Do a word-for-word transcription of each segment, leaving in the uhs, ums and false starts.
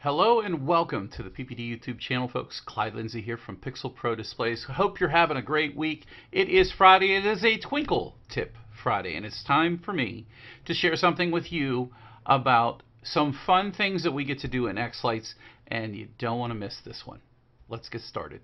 Hello and welcome to the P P D YouTube channel, folks. Clyde Lindsay here from Pixel Pro Displays. Hope you're having a great week. It is Friday. It is a Twinkle Tip Friday, and it's time for me to share something with you about some fun things that we get to do in xLights, and you don't want to miss this one. Let's get started.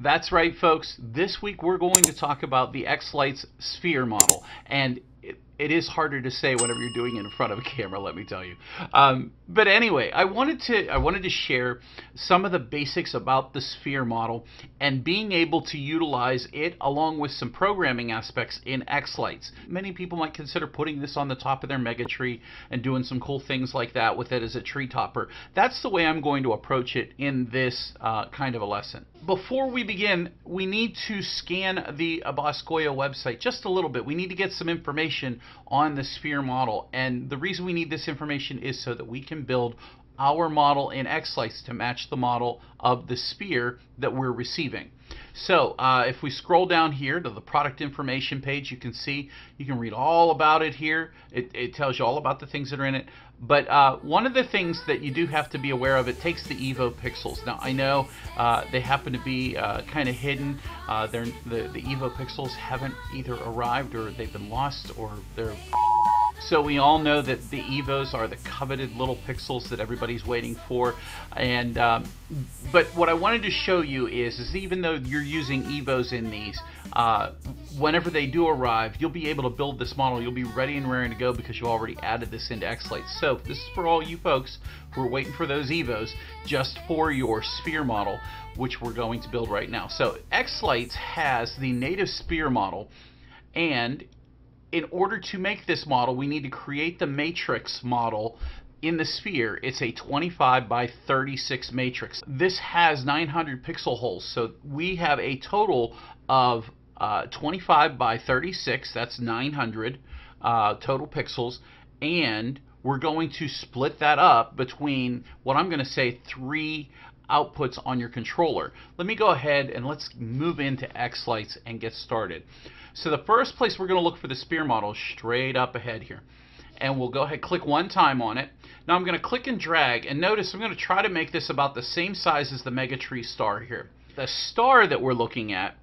That's right, folks. This week we're going to talk about the xLights sphere model, and it, it is harder to say whenever you're doing it in front of a camera, let me tell you. Um, but anyway, I wanted to I wanted to share some of the basics about the sphere model and being able to utilize it along with some programming aspects in xLights. Many people might consider putting this on the top of their megatree and doing some cool things like that with it as a tree topper. That's the way I'm going to approach it in this uh, kind of a lesson. Before we begin, we need to scan the Boscoyo website just a little bit. We need to get some information on the sphere model, and the reason we need this information is so that we can build our model in xLights to match the model of the sphere that we're receiving. So uh, if we scroll down here to the product information page, you can see, you can read all about it here. It, it tells you all about the things that are in it. But uh, one of the things that you do have to be aware of, it takes the EVO pixels. Now I know uh, they happen to be uh, kind of hidden. Uh, they're, the, the EVO pixels haven't either arrived or they've been lost or they're... So we all know that the EVOs are the coveted little pixels that everybody's waiting for, and um, but what I wanted to show you is, is even though you're using EVOs in these, uh, whenever they do arrive, you'll be able to build this model. You'll be ready and raring to go because you already added this into xLights. So this is for all you folks who are waiting for those EVOs just for your sphere model, which we're going to build right now. So xLights has the native sphere model, and in order to make this model, we need to create the matrix model in the sphere. It's a twenty-five by thirty-six matrix. This has nine hundred pixel holes, so we have a total of uh, twenty-five by thirty-six, that's nine hundred uh, total pixels, and we're going to split that up between what I'm going to say three outputs on your controller. Let me go ahead and let's move into xLights and get started. So the first place we're going to look for the sphere model is straight up ahead here, and we'll go ahead, click one time on it. Now I'm going to click and drag, and notice I'm going to try to make this about the same size as the megatree star here. The star that we're looking at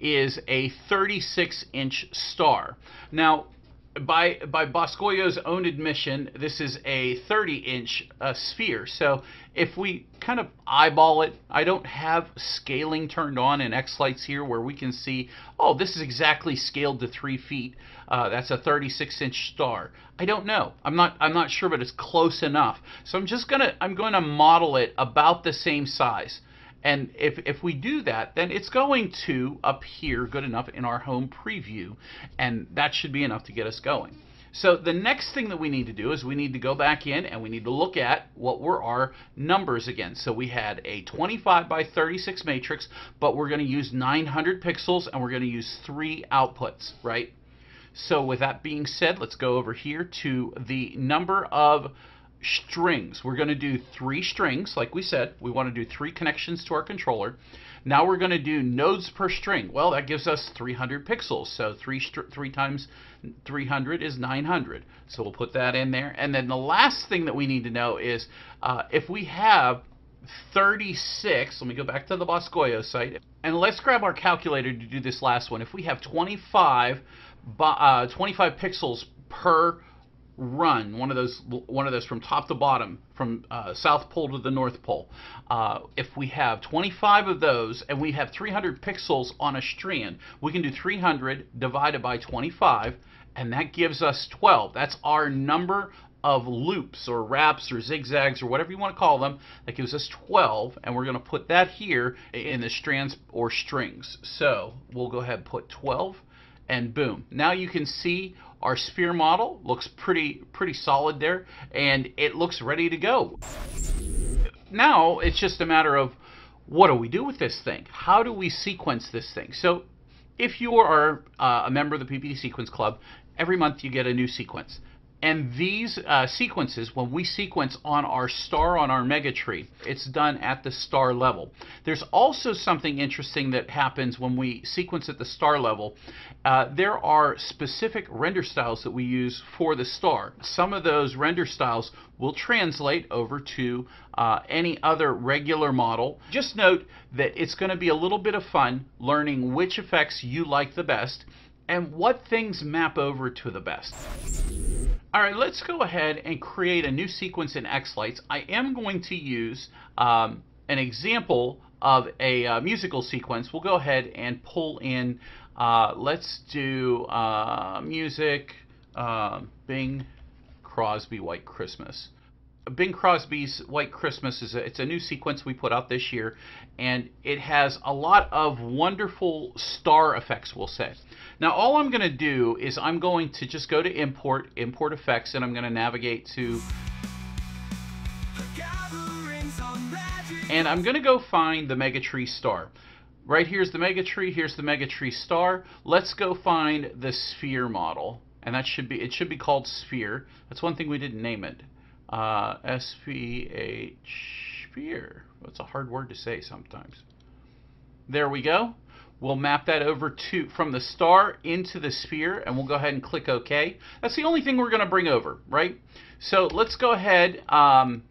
is a thirty-six inch star. Now By, by Boscoyo's own admission, this is a thirty inch uh, sphere. So if we kind of eyeball it, I don't have scaling turned on in xLights here where we can see, oh, this is exactly scaled to three feet. Uh, that's a thirty-six inch star. I don't know. I'm not, I'm not sure, but it's close enough. So I'm just gonna, I'm going to model it about the same size. And if, if we do that, then it's going to appear good enough in our home preview, and that should be enough to get us going. So the next thing that we need to do is we need to go back in and we need to look at what were our numbers again. So we had a twenty-five by thirty-six matrix, but we're going to use nine hundred pixels and we're going to use three outputs, right? So with that being said, let's go over here to the number of strings. We're going to do three strings, like we said. We want to do three connections to our controller. Now we're going to do nodes per string. Well, that gives us three hundred pixels. So three three times three hundred is nine hundred. So we'll put that in there. And then the last thing that we need to know is uh, if we have thirty-six, let me go back to the Boscoyo site, and let's grab our calculator to do this last one. If we have twenty-five, uh, twenty-five pixels per run, one of those one of those from top to bottom, from uh, South Pole to the North Pole, uh, if we have twenty-five of those and we have three hundred pixels on a strand, we can do three hundred divided by twenty-five, and that gives us twelve. That's our number of loops or wraps or zigzags or whatever you want to call them. That gives us twelve, and we're going to put that here in the strands or strings. So we'll go ahead and put twelve, and boom, now you can see our sphere model looks pretty pretty solid there, and it looks ready to go. Now it's just a matter of, what do we do with this thing? How do we sequence this thing? So if you are uh, a member of the P P D Sequence Club, every month you get a new sequence. And these uh, sequences, when we sequence on our star, on our megatree, it's done at the star level. There's also something interesting that happens when we sequence at the star level. Uh, there are specific render styles that we use for the star. Some of those render styles will translate over to uh, any other regular model. Just note that it's going to be a little bit of fun learning which effects you like the best and what things map over to the best. All right, let's go ahead and create a new sequence in xLights. I am going to use um, an example of a uh, musical sequence. We'll go ahead and pull in, uh, let's do uh, music, uh, Bing Crosby, White Christmas. Bing Crosby's White Christmas is a, it's a new sequence we put out this year, and it has a lot of wonderful star effects, we'll say. Now all I'm going to do is I'm going to just go to import, import effects, and I'm going to navigate to, and I'm going to go find the Megatree star. Right here's the Megatree, here's the Megatree star. Let's go find the sphere model, and that should be, it should be called sphere. That's one thing we didn't name it. Uh, S V H sphere. Well, it's a hard word to say sometimes. There we go. We'll map that over to from the star into the sphere, and we'll go ahead and click OK. That's the only thing we're going to bring over, right? So let's go ahead um,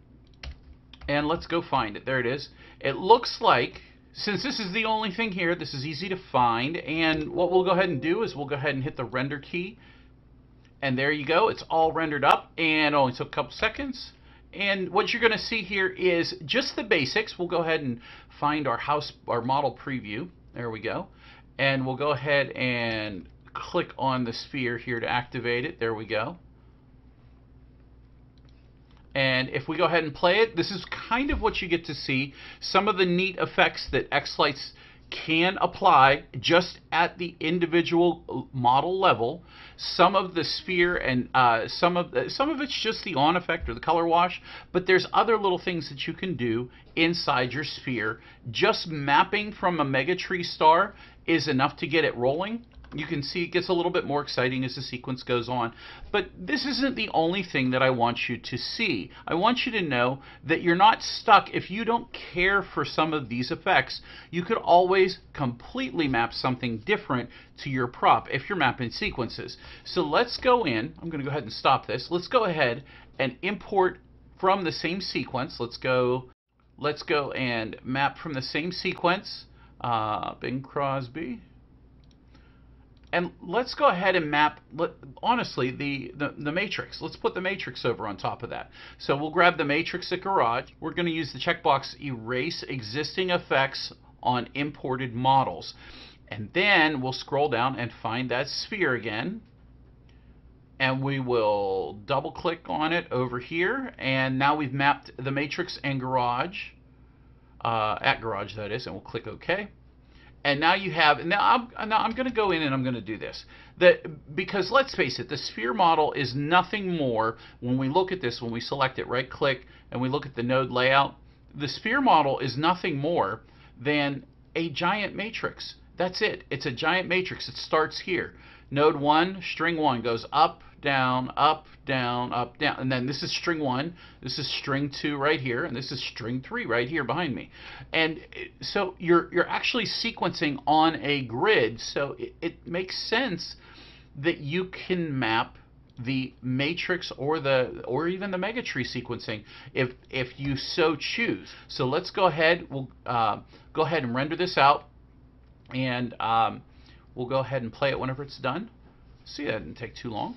and let's go find it. There it is. It looks like, since this is the only thing here, this is easy to find. And what we'll go ahead and do is we'll go ahead and hit the render key. And there you go, it's all rendered up, and only took a couple seconds. And what you're going to see here is just the basics. We'll go ahead and find our house, our model preview. There we go. And we'll go ahead and click on the sphere here to activate it. There we go. And if we go ahead and play it, this is kind of what you get to see. Some of the neat effects that xLights can apply just at the individual model level. Some of the sphere and uh, some of the, some of it's just the on effect or the color wash, but there's other little things that you can do inside your sphere. Just mapping from a Megatree star is enough to get it rolling. You can see it gets a little bit more exciting as the sequence goes on. But this isn't the only thing that I want you to see. I want you to know that you're not stuck. If you don't care for some of these effects, you could always completely map something different to your prop if you're mapping sequences. So let's go in. I'm going to go ahead and stop this. Let's go ahead and import from the same sequence. Let's go, let's go and map from the same sequence. Uh, Bing Crosby. And let's go ahead and map, honestly, the, the, the matrix. Let's put the matrix over on top of that. So we'll grab the matrix at Garage. We're going to use the checkbox Erase Existing Effects on Imported Models. And then we'll scroll down and find that sphere again. And we will double click on it over here. And now we've mapped the matrix and Garage, uh, at Garage that is, and we'll click OK. And now you have, now I'm, now I'm going to go in and I'm going to do this. That, because let's face it, the sphere model is nothing more. When we look at this, when we select it, right click, and we look at the node layout, the sphere model is nothing more than a giant matrix. That's it. It's a giant matrix. It starts here. Node one, string one goes up, down, up, down, up, down. And then this is string one, this is string two right here, and this is string three right here behind me. And so you're, you're actually sequencing on a grid, so it, it makes sense that you can map the matrix or the or even the Megatree sequencing if if you so choose. So let's go ahead, we'll uh, go ahead and render this out, and um, we'll go ahead and play it whenever it's done. See, that didn't take too long.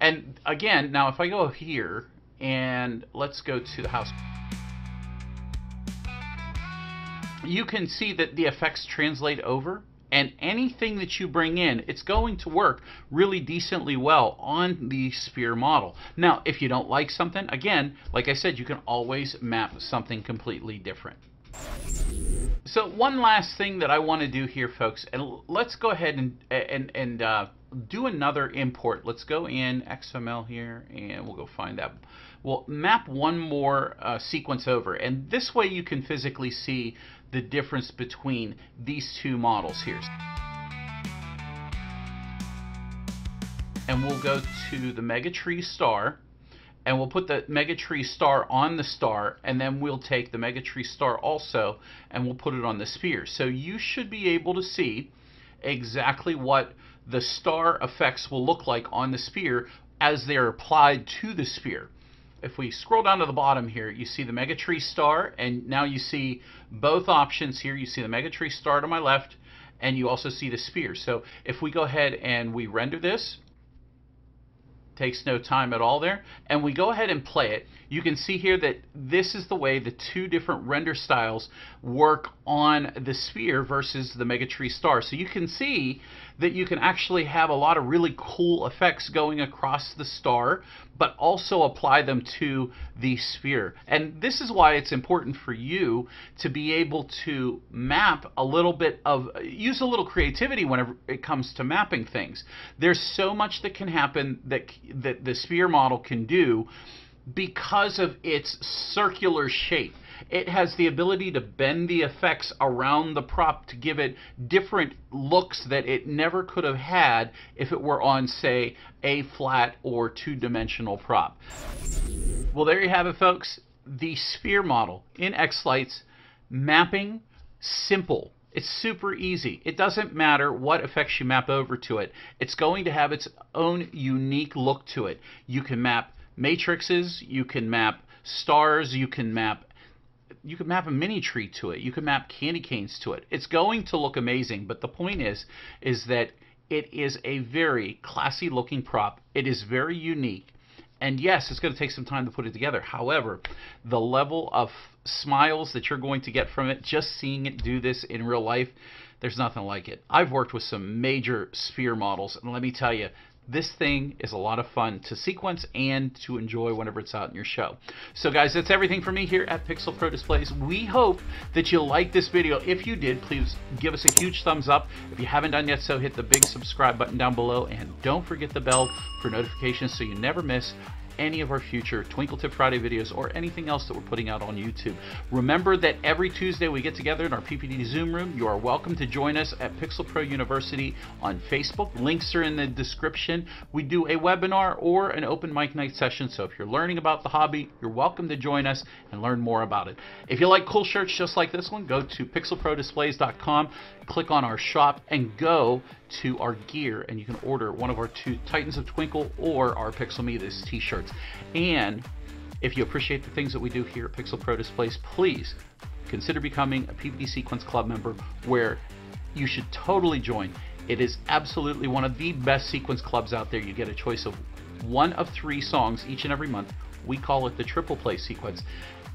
And again, now if I go here and let's go to the house, you can see that the effects translate over, and anything that you bring in, it's going to work really decently well on the sphere model. Now, if you don't like something, again, like I said, you can always map something completely different. So one last thing that I want to do here, folks, and let's go ahead and and and uh, do another import. Let's go in X M L here, and we'll go find that. We'll map one more uh, sequence over, and this way you can physically see the difference between these two models here. and we'll go to the Megatree star, and we'll put the Megatree star on the star, and then we'll take the Megatree star also and we'll put it on the sphere. So you should be able to see exactly what the star effects will look like on the sphere as they're applied to the sphere. If we scroll down to the bottom here, you see the Megatree star, and now you see both options here. You see the Megatree star to my left, and you also see the sphere. So if we go ahead and we render this, takes no time at all there, and we go ahead and play it, you can see here that this is the way the two different render styles work on the sphere versus the Megatree star. So you can see that you can actually have a lot of really cool effects going across the star, but also apply them to the sphere. And this is why it's important for you to be able to map a little bit of, use a little creativity whenever it comes to mapping things. There's so much that can happen that, that the sphere model can do because of its circular shape. It has the ability to bend the effects around the prop to give it different looks that it never could have had if it were on, say, a flat or two-dimensional prop. Well, there you have it, folks. The sphere model in xLights, mapping simple. It's super easy. It doesn't matter what effects you map over to it. It's going to have its own unique look to it. You can map matrices, you can map stars, you can map you can map a mini tree to it, you can map candy canes to it. It's going to look amazing, but the point is is that it is a very classy looking prop. It is very unique, and yes, it's going to take some time to put it together. However, the level of smiles that you're going to get from it, just seeing it do this in real life, there's nothing like it. I've worked with some major sphere models, and let me tell you, this thing is a lot of fun to sequence and to enjoy whenever it's out in your show. So guys, that's everything for me here at Pixel Pro Displays. We hope that you like this video. If you did, please give us a huge thumbs up. If you haven't done yet so, hit the big subscribe button down below, and don't forget the bell for notifications so you never miss any of our future Twinkle Tip Friday videos or anything else that we're putting out on YouTube. Remember that every Tuesday we get together in our P P D Zoom room. You are welcome to join us at Pixel Pro University on Facebook. Links are in the description. We do a webinar or an open mic night session, so if you're learning about the hobby, you're welcome to join us and learn more about it. If you like cool shirts just like this one, go to Pixel Pro Displays dot com, click on our shop, and go to our gear, and you can order one of our two Titans of Twinkle or our Pixel Me This t-shirts. And if you appreciate the things that we do here at Pixel Pro Displays, please consider becoming a P P D Sequence Club member, where you should totally join. It is absolutely one of the best sequence clubs out there. You get a choice of one of three songs each and every month. We call it the triple play sequence.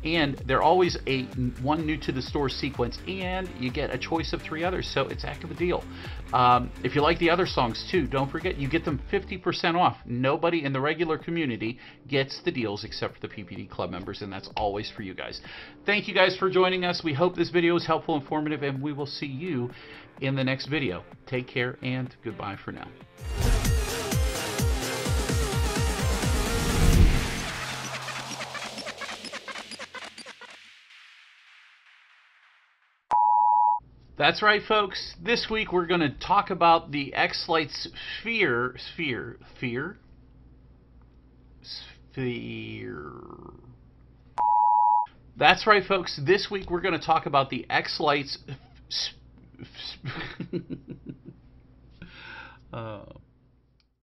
And they're always a one new to the store sequence, and you get a choice of three others, so it's a heck of a deal. Um, if you like the other songs too, don't forget, you get them fifty percent off. Nobody in the regular community gets the deals except for the P P D Club members, and that's always for you guys. Thank you guys for joining us. We hope this video is helpful, informative, and we will see you in the next video. Take care, and goodbye for now. That's right, folks. This week we're going to talk about the xLights sphere, sphere, sphere, sphere. That's right, folks. This week we're going to talk about the xLights. Oh.